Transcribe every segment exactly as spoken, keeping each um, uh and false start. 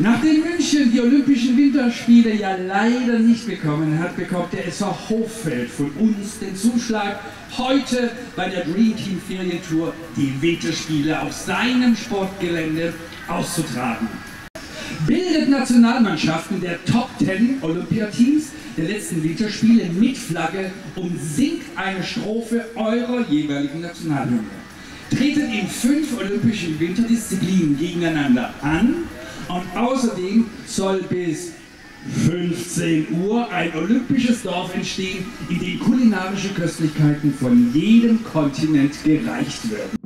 Nachdem München die Olympischen Winterspiele ja leider nicht bekommen hat, bekommt der S V Hoffeld von uns den Zuschlag, heute bei der Dream-Team-Ferientour die Winterspiele auf seinem Sportgelände auszutragen. Bildet Nationalmannschaften der Top zehn Olympiateams der letzten Winterspiele mit Flagge und singt eine Strophe eurer jeweiligen Nationalhymne. Tretet in fünf olympischen Winterdisziplinen gegeneinander an. Und außerdem soll bis fünfzehn Uhr ein olympisches Dorf entstehen, in dem kulinarische Köstlichkeiten von jedem Kontinent gereicht werden.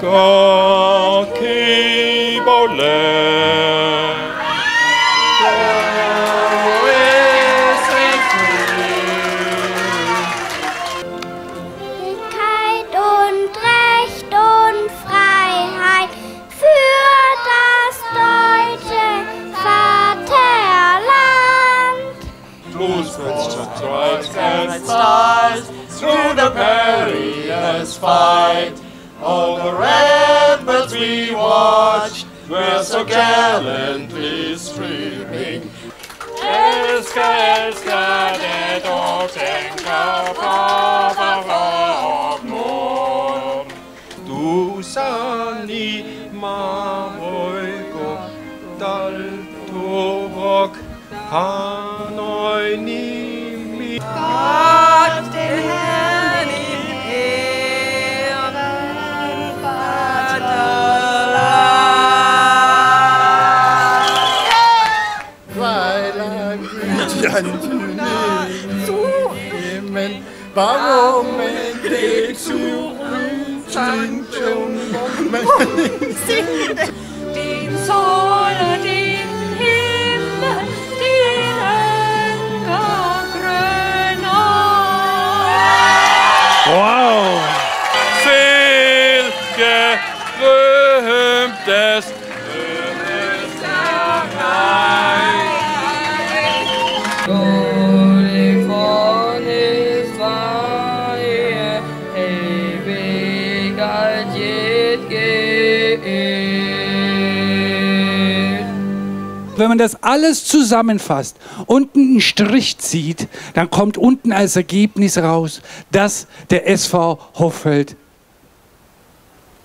God keep our land, God is free. Wirklichkeit und Recht und Freiheit für das deutsche Vaterland. Blues with stripes and stars through the perilous fight. All the red birds we watched were so gallantly streaming. Elska, elska, det och tänka på vår mor. Du san I Marburg och Daltor och Hanoi nimi. Warum geht's zu Rüsten zum Moment? Den Sonne, den Himmel, den Enkergröner. Wow! Viel gerühmtes Österreich. Wenn man das alles zusammenfasst und einen Strich zieht, dann kommt unten als Ergebnis raus, dass der S V Hoffeld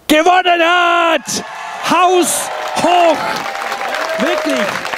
gewonnen hat! Haus hoch! Wirklich!